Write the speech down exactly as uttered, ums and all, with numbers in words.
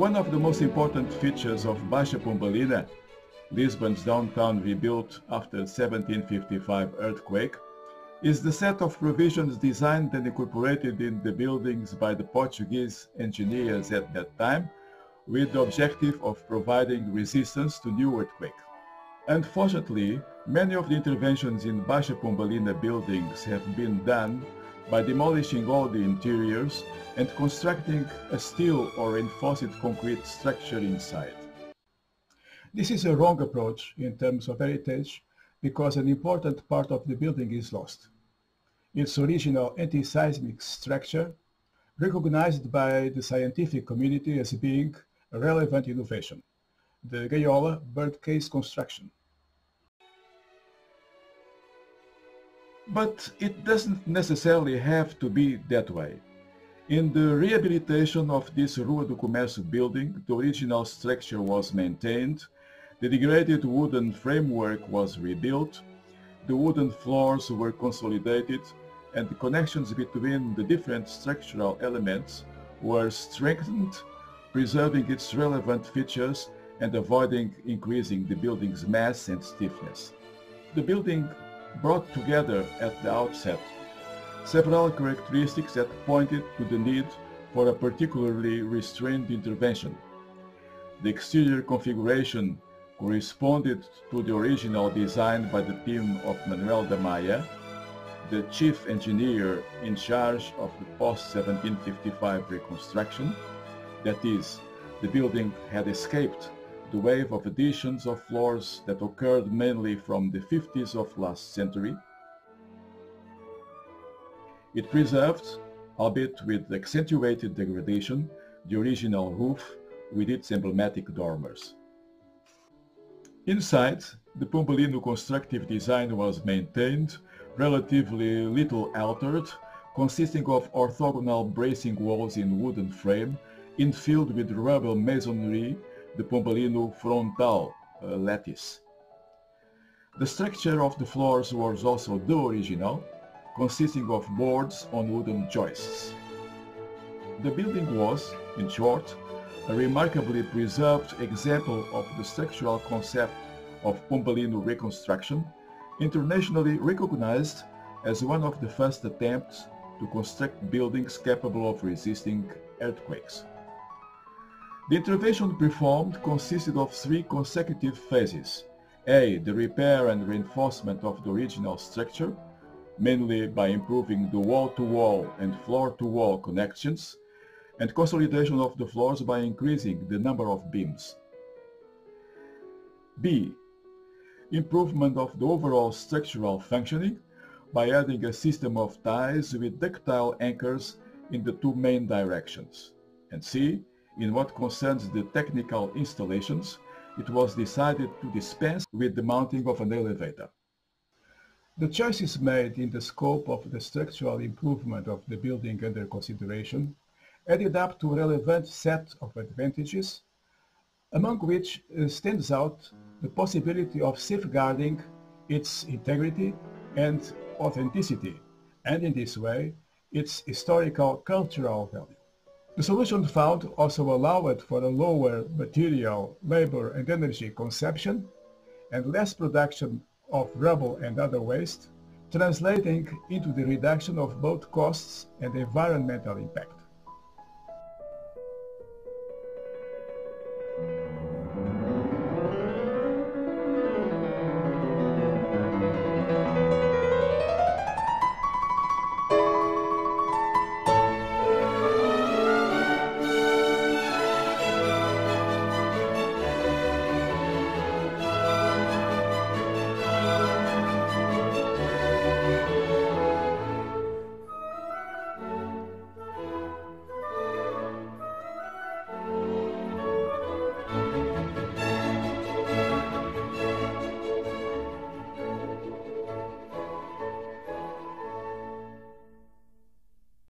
One of the most important features of Baixa Pombalina, Lisbon's downtown rebuilt after seventeen fifty-five earthquake, is the set of provisions designed and incorporated in the buildings by the Portuguese engineers at that time, with the objective of providing resistance to new earthquakes. Unfortunately, many of the interventions in Baixa Pombalina buildings have been done by demolishing all the interiors and constructing a steel or reinforced concrete structure inside. This is a wrong approach in terms of heritage, because an important part of the building is lost. Its original anti-seismic structure, recognized by the scientific community as being a relevant innovation, the Gaiola birdcage construction. But it doesn't necessarily have to be that way. In the rehabilitation of this Rua do Comércio building, the original structure was maintained, the degraded wooden framework was rebuilt, the wooden floors were consolidated, and the connections between the different structural elements were strengthened, preserving its relevant features and avoiding increasing the building's mass and stiffness. The building brought together at the outset several characteristics that pointed to the need for a particularly restrained intervention. The exterior configuration corresponded to the original design by the team of Manuel de Maia, the chief engineer in charge of the post-seventeen fifty-five reconstruction, that is, the building had escaped the wave of additions of floors that occurred mainly from the fifties of last century. It preserved, albeit with accentuated degradation, the original roof with its emblematic dormers. Inside, the Pombalino constructive design was maintained, relatively little altered, consisting of orthogonal bracing walls in wooden frame, infilled with rubble masonry, the Pombalino frontal uh, lattice. The structure of the floors was also the original, consisting of boards on wooden joists. The building was, in short, a remarkably preserved example of the structural concept of Pombalino reconstruction, internationally recognized as one of the first attempts to construct buildings capable of resisting earthquakes. The intervention performed consisted of three consecutive phases. A. The repair and reinforcement of the original structure, mainly by improving the wall-to-wall and floor-to-wall connections, and consolidation of the floors by increasing the number of beams. B. Improvement of the overall structural functioning by adding a system of ties with ductile anchors in the two main directions. And C. In what concerns the technical installations, it was decided to dispense with the mounting of an elevator. The choices made in the scope of the structural improvement of the building under consideration added up to a relevant set of advantages, among which stands out the possibility of safeguarding its integrity and authenticity, and in this way, its historical cultural value. The solution found also allowed for a lower material, labor and energy consumption and less production of rubble and other waste, translating into the reduction of both costs and environmental impact.